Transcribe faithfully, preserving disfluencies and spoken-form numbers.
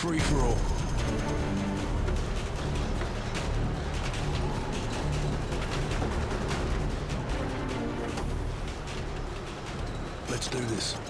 free-for-all. Let's do this.